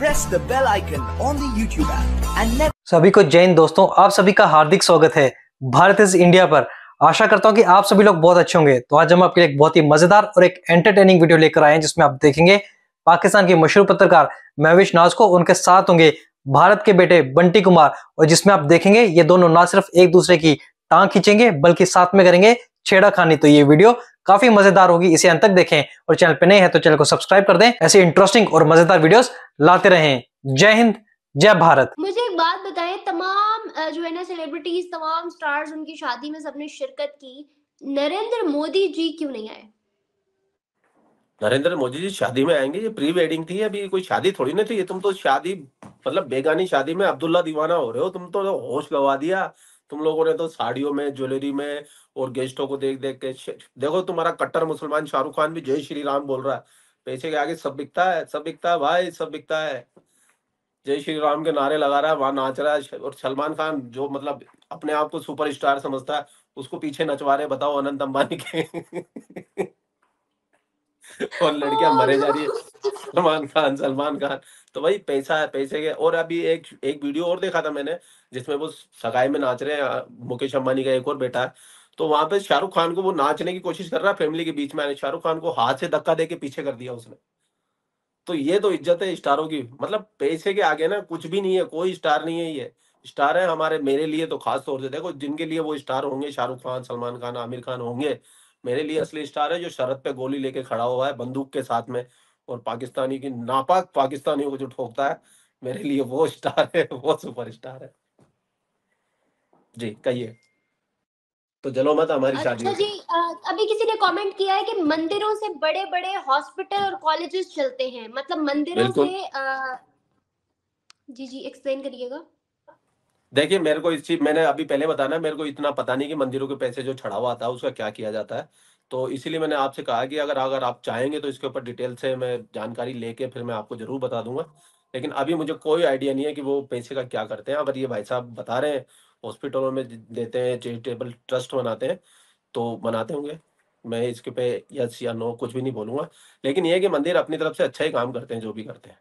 press the bell icon on the YouTube app and सभी को जय हिंद दोस्तों, आप सभी का हार्दिक स्वागत है भारत इज इंडिया पर। आशा करता हूं कि आप सभी लोग बहुत अच्छे होंगे। तो आज हम आपके लिए एक बहुत ही मजेदार और एक एंटरटेनिंग वीडियो लेकर आए हैं, जिसमें आप देखेंगे पाकिस्तान के मशहूर पत्रकार महविश नाज़ को, उनके साथ होंगे भारत के बेटे बंटी कुमार, और जिसमें आप देखेंगे ये दोनों ना सिर्फ एक दूसरे की टांग खींचेंगे बल्कि साथ में करेंगे छेड़ाखानी। तो ये वीडियो काफी मजेदार होगी, इसे अंत तक देखें और चैनल पे नए हैं तो चैनल को सब्सक्राइब कर दें। ऐसे इंटरेस्टिंग और मजेदार वीडियोस लाते रहें। जय हिंद, जय भारत। मुझे एक बात बताएं, तमाम जो है ना सेलिब्रिटीज, तमाम स्टार्स उनकी शादी में सबने शिरकत की, नरेंद्र मोदी जी क्यों नहीं आए? नरेंद्र मोदी जी शादी में आएंगे, ये प्री वेडिंग थी, अभी कोई शादी थोड़ी ना थी ये। तुम तो शादी मतलब बेगानी शादी में अब्दुल्ला दीवाना हो रहे हो, तुम तो होश गवा दिया तुम लोगों ने। तो साड़ियों में, ज्वेलरी में और गेस्टों को देख देख के, देखो तुम्हारा कट्टर मुसलमान शाहरुख खान भी जय श्री राम बोल रहा है, पैसे के आगे सब बिकता है, सब बिकता है भाई, सब बिकता है। जय श्री राम के नारे लगा रहा है, वहां नाच रहा है। और सलमान खान जो मतलब अपने आप को सुपरस्टार समझता है, उसको पीछे नचवा रहे, बताओ अनंत अंबानी के और लड़कियां मरे जा रही है। सलमान खान तो भाई पैसा है, पैसे के। और अभी एक वीडियो और देखा था मैंने, जिसमें वो सगाई में नाच रहे हैं, मुकेश अंबानी का एक और बेटा है, तो वहां पे शाहरुख खान को वो नाचने की कोशिश कर रहा है फैमिली के बीच में, शाहरुख खान को हाथ से धक्का देके पीछे कर दिया उसने। तो ये तो इज्जत है स्टारों की, मतलब पैसे के आगे ना कुछ भी नहीं है, कोई स्टार नहीं है। ये स्टार है हमारे, मेरे लिए तो खास तौर से देखो, जिनके लिए वो स्टार होंगे, शाहरुख खान, सलमान खान, आमिर खान होंगे, मेरे लिए असली स्टार है जो शरत पे गोली लेके खड़ा हुआ है बंदूक के साथ में, और पाकिस्तानी की नापाक पाकिस्तानियों को जो ठोकता है, मेरे लिए वो स्टार है, वो सुपर स्टार है। जी कहिए तो जलो मत हमारी शादी। अच्छा जी, अभी किसी ने कमेंट किया है कि मंदिरों से बड़े बड़े हॉस्पिटल और कॉलेजेस चलते हैं, मतलब मंदिरों से जी एक्सप्लेन करिएगा। देखिए मेरे को इस चीज, मैंने अभी पहले बताना, मेरे को इतना पता नहीं कि मंदिरों के पैसे जो चढ़ावा आता है उसका क्या किया जाता है, तो इसीलिए मैंने आपसे कहा कि अगर आप चाहेंगे तो इसके ऊपर डिटेल से मैं जानकारी लेके फिर मैं आपको जरूर बता दूंगा, लेकिन अभी मुझे कोई आइडिया नहीं है कि वो पैसे का क्या करते हैं। अगर ये भाई साहब बता रहे हैं हॉस्पिटलों में देते हैं, चैरिटेबल ट्रस्ट बनाते हैं, तो बनाते होंगे, मैं इसके पे यस या नो कुछ भी नहीं बोलूंगा, लेकिन ये कि मंदिर अपनी तरफ से अच्छा ही काम करते हैं जो भी करते हैं।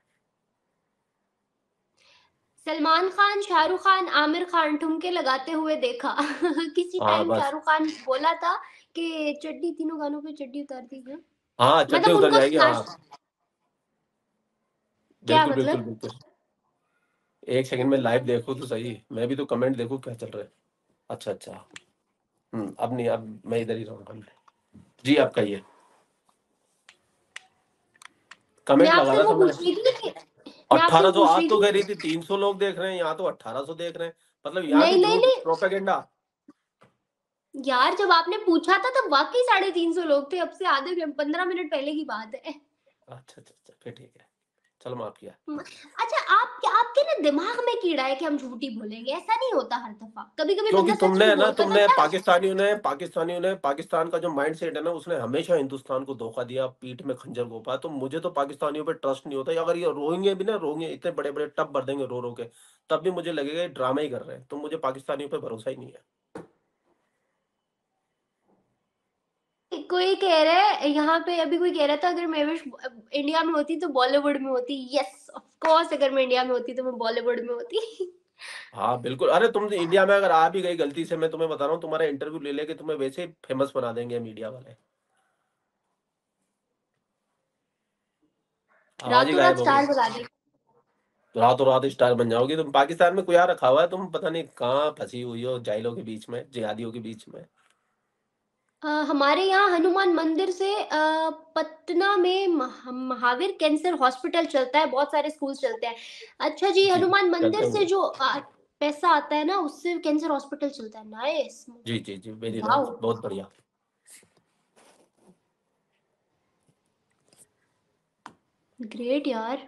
सलमान खान, शाहरुख खान, आमिर खान ठुमके लगाते हुए देखा किसी टाइम शाहरुख खान बोला था कि चड्डी, तीनों गानों पे चड्डी उतार दी है। हाँ, चड्डी उतर जाएगी। हाँ, क्या मतलब? एक सेकंड में लाइव देखो तो सही, मैं भी तो कमेंट देखो क्या चल रहा है। अच्छा, अब नहीं, अब मैं इधर ही रहूंगा। जी आप कहिए, कमेंट लगा रहा था मैं। 1800 आज तो कह रही थी 300 लोग देख रहे हैं, यहाँ तो 1800 देख रहे हैं, मतलब यहाँ प्रोपेगेंडा। यार जब आपने पूछा था तब वाकई 350 लोग थे, अब से आधे 15 मिनट पहले की बात है। अच्छा फिर ठीक है, चलो माफ किया। अच्छा आपके ना दिमाग में कीड़ा है कि हम झूठी बोलेंगे, ऐसा नहीं होता हर दफा, कभी-कभी क्योंकि तुमने पाकिस्तानियों ने पाकिस्तान का जो माइंडसेट है ना, उसने हमेशा हिंदुस्तान को धोखा दिया, पीठ में खंजर घोंपा। तो मुझे तो पाकिस्तानियों पे ट्रस्ट नहीं होता। अगर ये रोएंगे भी ना, रोएंगे इतने बड़े बड़े टप भर देंगे रो रो के, तब भी मुझे लगेगा ड्रामा ही कर रहे हैं। तो मुझे पाकिस्तानियों पे भरोसा ही नहीं है। कोई कह रहा है यहाँ पे, अभी कोई कह रहा था अगर महविश इंडिया में होती तो बॉलीवुड में होती। यस ऑफ कोर्स, अगर मैं इंडिया में होती तो मैं बॉलीवुड में होती। हाँ बिल्कुल। अरे तुम इंडिया में अगर आ भी गई गलती से, मैं तुम्हें बता रहा हूँ, तुम्हारा इंटरव्यू ले लेके तुम्हें वैसे फेमस बना देंगे मीडिया वाले। रातों रात स्टार बन जाओगी तुम। पाकिस्तान में कोई आ रखा हुआ है, तुम पता नहीं कहाँ फंसी हुई हो, जाहिलों के बीच में, जिहादियों के बीच में। हमारे यहाँ हनुमान मंदिर से पटना में महावीर कैंसर हॉस्पिटल चलता है, बहुत सारे स्कूल चलते हैं। अच्छा जी, हनुमान मंदिर से जो पैसा आता है ना, उससे कैंसर हॉस्पिटल चलता है। नाइस। जी वेरी नाइस, बहुत बढ़िया। ग्रेट यार।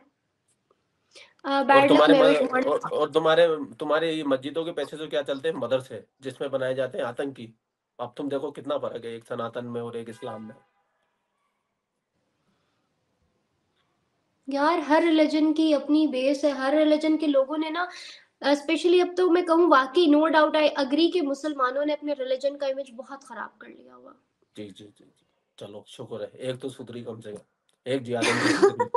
और तुम्हारे ये मस्जिदों के पैसे से क्या चलते हैं? मदरसे, जिसमें बनाए जाते हैं आतंकी। अब तुम देखो कितना फर्क है एक सनातन में और एक इस्लाम में। यार हर रिलीजन की अपनी बेस है, हर रिलीजन के लोगों ने ना, स्पेशली अब तो मैं कहूँ वाकई नो डाउट आई अग्री कि मुसलमानों ने अपने रिलीजन का इमेज बहुत खराब कर लिया हुआ। जी चलो शुक्र है, एक तो सुधरी कम से कम, एक जियादन।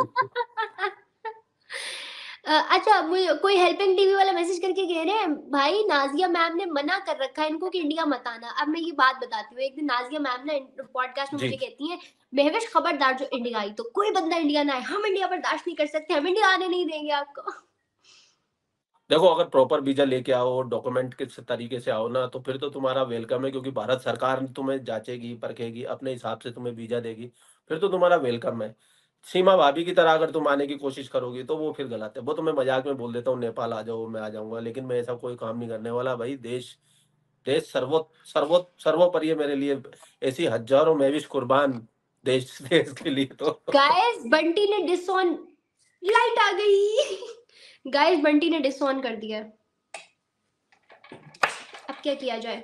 अच्छा, कोई हेल्पिंग टीवी वाला मैसेज करके कह रहे हैं भाई नाज़िया मैम ने मना कर रखा है इनको कि इंडिया मत आना। अब मैं ये बात बताती हूँ, एक दिन नाज़िया मैम ने पॉडकास्ट में मुझे कहती है महविश खबरदार जो इंडिया आई तो कोई बंदा इंडिया ना आए, हम इंडिया बर्दाश्त नहीं कर सकते, हम इंडिया आने नहीं देंगे आपको। देखो अगर प्रॉपर वीजा लेके आओ, डॉक्यूमेंट के तरीके से आओ ना, तो फिर तो तुम्हारा वेलकम है, क्योंकि भारत सरकार तुम्हें जांचेगी परखेगी अपने हिसाब से तुम्हें वीजा देगी, फिर तो तुम्हारा वेलकम है। सीमा भाभी की तरह अगर तुम आने की कोशिश करोगी तो वो फिर गलत है, वो तो मैं मजाक में बोल देता हूँ नेपाल आ जाओ मैं आ जाऊंगा, लेकिन मैं ऐसा कोई काम नहीं करने वाला भाई। देश देश सर्वोपरि है मेरे लिए, ऐसी हजारों महविश कुर्बान देश देश के लिए। तो गाइस बंटी ने डिसऑन लाइट आ गई, गाइस बंटी ने डिसऑन कर दिया, अब क्या किया जाए।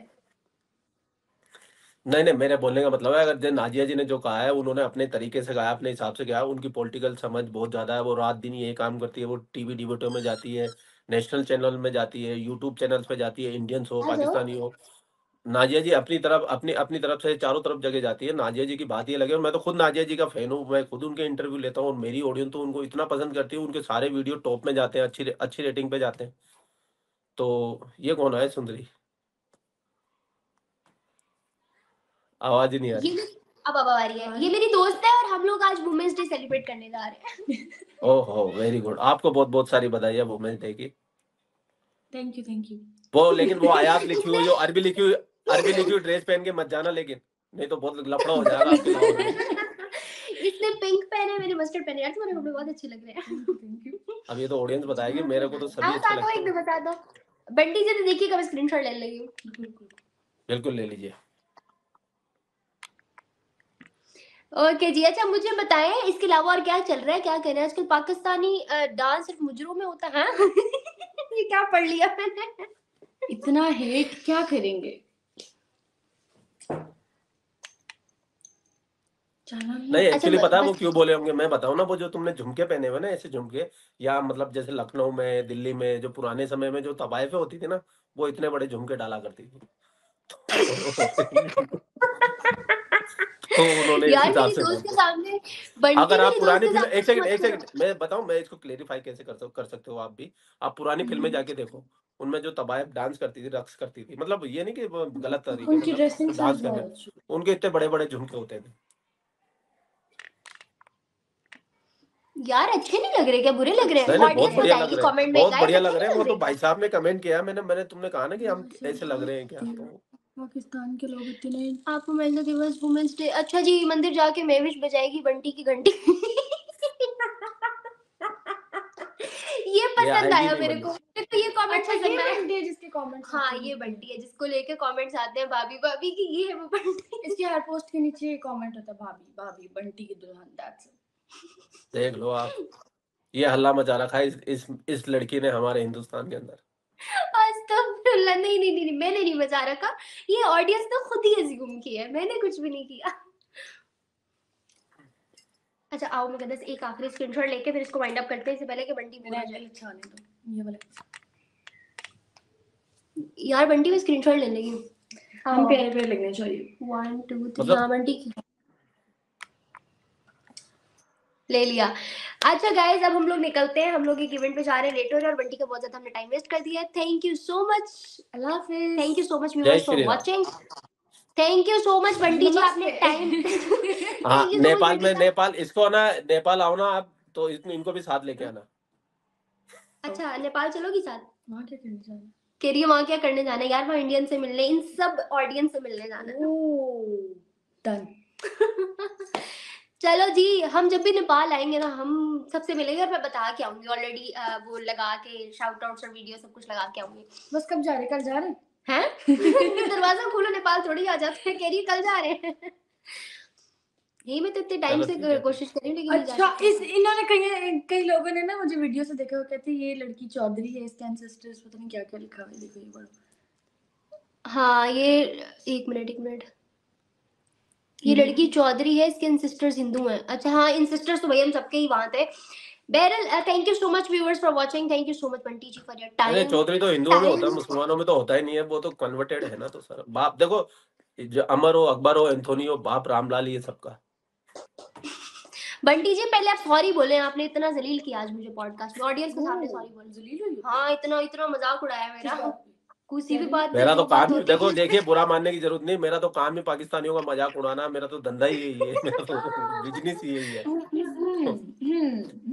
नहीं मेरे बोलने का मतलब है अगर नाज़िया जी ने जो कहा है उन्होंने अपने तरीके से कहा, अपने हिसाब से कहा, उनकी पॉलिटिकल समझ बहुत ज्यादा है, वो रात दिन ये काम करती है, वो टीवी डिबेटों में जाती है, नेशनल चैनल में जाती है, यूट्यूब चैनल पे जाती है, इंडियंस हो पाकिस्तानी हो, नाज़िया जी अपनी तरफ से चारों तरफ जगह जाती है। नाज़िया जी की बात ये लगे, और मैं तो खुद नाज़िया जी का फैन हूँ, मैं खुद उनके इंटरव्यू लेता हूँ और मेरी ऑडियंस तो उनको इतना पसंद करती है, उनके सारे वीडियो टॉप में जाते हैं, अच्छी रेटिंग पे जाते हैं। तो ये कौन है सुंदरी, आवाज ही नहीं आ रही। अब आ रही है। ये मेरी दोस्त है और हम लोग आज वुमेन्स डे सेलिब्रेट करने जा रहे हैं। ओहो वेरी गुड, आपको बहुत बहुत सारी बधाई है वुमेन्स डे की। Thank you. वो लेकिन वो आयात लिखी हुई जो अरबी लिखी हुई ड्रेस पहन के मत जाना, लेकिन नहीं तो बहुत लफड़ा हो जाएगा आपके। इसने पिंक पहने, मैंने मस्टर्ड पहने, यार तुम्हारे कपड़े बहुत अच्छे लग रहे हैं। Thank you. अब ये तो ऑडियंस बताएगी, मेरे को तो सभी अच्छा लगता है। एक बता दो बंटी जी, देखिएगा मैं स्क्रीनशॉट ले लगी हूं। बिल्कुल ले लीजिए। ओके जी, अच्छा मुझे बताएं इसके अलावा और क्या चल रहा है, क्या कर रहे हैं आजकल। पाकिस्तानी डांस सिर्फ मुजरों में होता है। ये क्या पढ़ लिया मैंने, इतना हेट क्या करेंगे। नहीं एक्चुअली अच्छा, पता है वो क्यों बोले होंगे, मैं बताऊं ना, वो जो तुमने झुमके पहने हुए ना ऐसे झुमके, या मतलब जैसे लखनऊ में दिल्ली में जो पुराने समय में जो तवायफे होती थी ना, वो इतने बड़े झुमके डाला करती थी। तो उन्होंने के सामने अगर आप पुरानी एक सेकंड मैं बताऊं, मैं इसको क्लेरिफाई कैसे कर सकते हो। आप भी आप पुरानी फिल्में जाके देखो, उनमें जो तबायब डांस करती थी, रक्स करती थी, मतलब ये नहीं कि गलत तरीके से डांस कर रहे, उनके इतने बड़े बड़े झुमके होते थे। यार अच्छे नहीं लग रहे क्या, बुरे लग रहे हैं? बहुत बढ़िया लग रहे हैं, बहुत बढ़िया लग रहे हैं। वो तो भाई साहब ने कमेंट किया, मैंने तुमने कहा ना कि हम ऐसे लग रहे हैं क्या, पाकिस्तान के लोग इतने। आपको महिला दिवस वुमेन्स डे, अच्छा जी मंदिर जाके महविश बजाएगी बंटी की घंटी। ये पसंद आया मेरे को, तो ये कमेंट अच्छा लगा है जिसके कमेंट। हाँ ये बंटी है जिसको लेके कमेंट्स आते हैं भाभी की, ये है वो बंटी। इसके हर पोस्ट के नीचे कमेंट होता है भाभी बंटी की दुल्हन, दैट्स इट। देख लो आप, ये हल्ला मचा रखा है इस लड़की ने हमारे हिंदुस्तान के अंदर। नहीं मैंने नहीं बजा रखा, ये ऑडियंस तो खुद ही अज्यूम की है, मैंने कुछ भी नहीं किया। अच्छा आओ मैं कहता एक आखिरी स्क्रीनशॉट लेके फिर इसको वाइंड अप करते हैं, इससे पहले कि बंटी बोला जाए। अच्छा आने दो ये वाला, यार बंटी मैं स्क्रीनशॉट ले लेगी, हम प्यारे लगने चाहिए। 1 2 3 हां बंटी ले लिया। अच्छा गाइज अब हम लोग निकलते हैं, हम लोग एक इवेंट पे जा रहे हैं, लेट हो रहे हैं और बंटी का बहुत ज्यादा हमने टाइम वेस्ट कर दिया है। थैंक यू सो मच, अल्लाह हाफिज़। Thank you so much viewers for watching, thank you so much Bunty ji आपने टाइम। हां नेपाल में, नेपाल इसको ना, नेपाल आओ ना आप, तो इनको भी साथ लेके आना। अच्छा नेपाल चलोगी साथ? वहां क्या करने जाना है, कह रही है वहां क्या करने जाना है? यार वहां इंडियन से मिलने, इन सब ऑडियंस से मिलने जाना है। ओह डन, चलो जी हम जब भी नेपाल आएंगे ना हम सबसे मिलेंगे और मैं बता के आऊंगी, ऑलरेडी वो लगा के शाउट आउट्स और वीडियो सब कुछ लगा के आऊंगी। बस कब जा रहे, कल जा रहे हैं? दरवाजा खोलो, नेपाल थोड़ी आ जाते हैं, कह रही है कल जा रहे हैं। यही मैं तो इतने टाइम से कोशिश कर रही हूं लेकिन नहीं जा रहा। अच्छा इस इन्होंने कई लोगों ने ना मुझे वीडियो से देखा, वो कहते ये लड़की चौधरी है, इसके एंसेस्टर्स पता नहीं क्या क्या लिखा है, देखो ये बड़ा। हाँ ये एक मिनट ये लड़की चौधरी है, इसके इन सिस्टर्स हिंदू हैं। अच्छा हाँ इन सिस्टर्स तो भैया हम सबके ही वहां थे। बहरहाल thank you so much viewers for watching, thank you so much Bunty ji for your time. नहीं चौधरी तो हिंदुओं में होता है, मुसलमानों में तो होता ही नहीं है, वो तो कन्वर्टेड है ना। तो सर बाप देखो, जो अमर हो, अकबर हो, एंथोनी हो, बाप रामलाल, ये सबका बंटी जी पहले आप सॉरी बोले, आपने इतना जलील किया आज मुझे पॉडकास्ट में, ऑडियंस के सामने सॉरी बोले, जलील हुई। हाँ, इतना मजाक उड़ाया मेरा, किसी भी बात। मेरा तो काम ही, देखो देखिए बुरा मानने की जरूरत नहीं, मेरा तो काम ही पाकिस्तानियों का मजाक उड़ाना, मेरा तो धंधा ही यही है, मेरा तो बिजनेस ही यही है।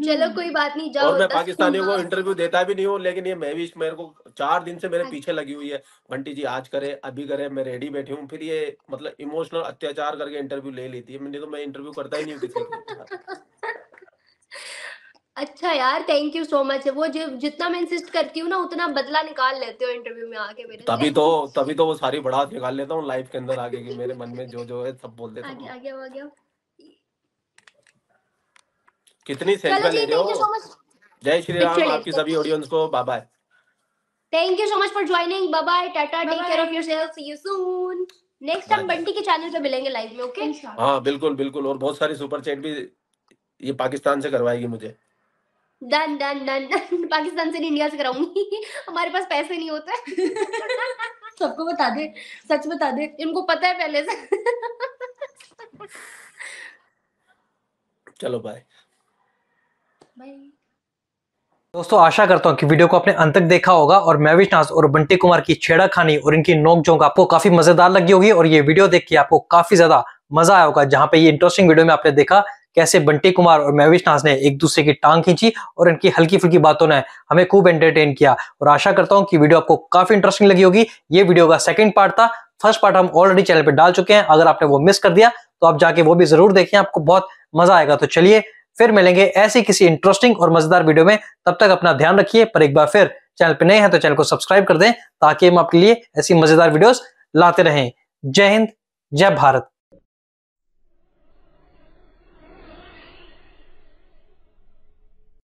चलो कोई बात नहीं, जाओ। और मैं पाकिस्तानियों को इंटरव्यू देता भी नहीं हूँ, लेकिन ये महविश मेरे को 4 दिन से मेरे पीछे लगी हुई है, बंटी जी आज करे अभी करे, मैं रेडी बैठी हूँ, फिर ये मतलब इमोशनल अत्याचार करके इंटरव्यू ले लेती है। मैंने तो मैं इंटरव्यू करता ही नहीं हूँ किसी। अच्छा यार, थैंक यू सो मच। वो जितना मैं इंसिस्ट करती हूँ ना उतना बदला निकाल लेते हो इंटरव्यू में आके मेरे। तभी तो वो सारी भड़ास निकाल लेता हूँ लाइफ के अंदर आगे की, मेरे मन में जो है सब बोल देता हूँ। आ गया। कितनी सेल्फी ले रहे हो। जय श्री राम आपकी सभी ऑडियंस को, bye bye. Thank you so much for joining, bye bye, tata, take care of yourself, see you soon. Next time Bunty के चैनल पे मिलेंगे लाइव में, ओके। हाँ बिल्कुल बिल्कुल, और बहुत सारी सुपर चैट भी ये पाकिस्तान से करवाएगी मुझे। डन। पाकिस्तान से नहीं, इंडिया से कराऊंगी। हमारे पास पैसे नहीं होते। सबको बता दे, सच बता दे, इनको पता है पहले से। चलो बाय। दोस्तों आशा करता हूँ कि वीडियो को आपने अंत तक देखा होगा, और महविश नाज़ और बंटी कुमार की छेड़ाखानी और इनकी नोकझोंक आपको काफी मजेदार लगी होगी, और ये वीडियो देख के आपको काफी ज्यादा मजा आया होगा, जहाँ पे ये इंटरेस्टिंग वीडियो में आपने देखा कैसे बंटी कुमार और महविश नाज़ ने एक दूसरे की टांग खींची, और इनकी हल्की फुल्की बातों ने हमें खूब एंटरटेन किया। और आशा करता हूं कि वीडियो आपको काफी इंटरेस्टिंग लगी होगी। ये वीडियो का सेकंड पार्ट था, फर्स्ट पार्ट हम ऑलरेडी चैनल पे डाल चुके हैं, अगर आपने वो मिस कर दिया तो आप जाके वो भी जरूर देखें, आपको बहुत मजा आएगा। तो चलिए फिर मिलेंगे ऐसी किसी इंटरेस्टिंग और मजेदार वीडियो में, तब तक अपना ध्यान रखिए, पर एक बार फिर चैनल पे नए हैं तो चैनल को सब्सक्राइब कर दें ताकि हम आपके लिए ऐसी मजेदार वीडियोस लाते रहें। जय हिंद, जय भारत।